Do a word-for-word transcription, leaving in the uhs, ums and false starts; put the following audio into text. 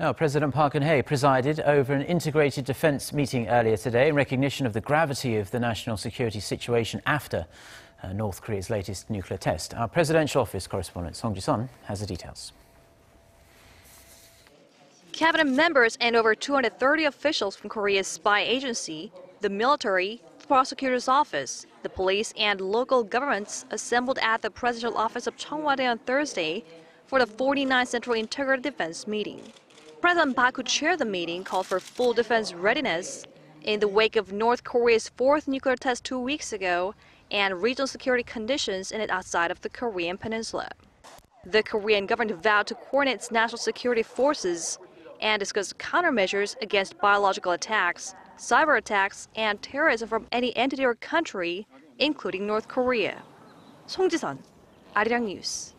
Now, President Park Geun-hye presided over an integrated defence meeting earlier today in recognition of the gravity of the national security situation after uh, North Korea's latest nuclear test. Our presidential office correspondent Song Ji-sun has the details. Cabinet members and over two hundred thirty officials from Korea's spy agency, the military, the prosecutor's office, the police and local governments assembled at the presidential office of Cheong Wa Dae on Thursday for the forty-ninth Central Integrated Defence meeting. President Park, who chaired the meeting, called for full defense readiness in the wake of North Korea's fourth nuclear test two weeks ago and regional security conditions in it outside of the Korean peninsula. The Korean government vowed to coordinate its national security forces and discuss countermeasures against biological attacks, cyber attacks, and terrorism from any entity or country, including North Korea. Song Ji-sun, Arirang News.